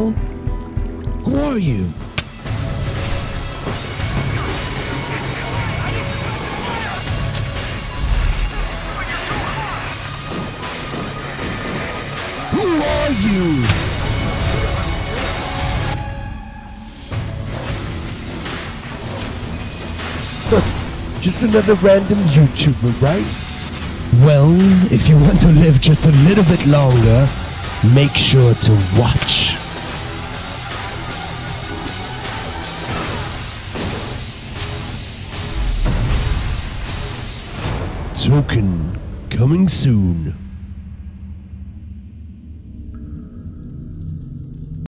hell? Who are you? Who are you? Just another random YouTuber, right? Well, if you want to live just a little bit longer, make sure to watch. Token, coming soon.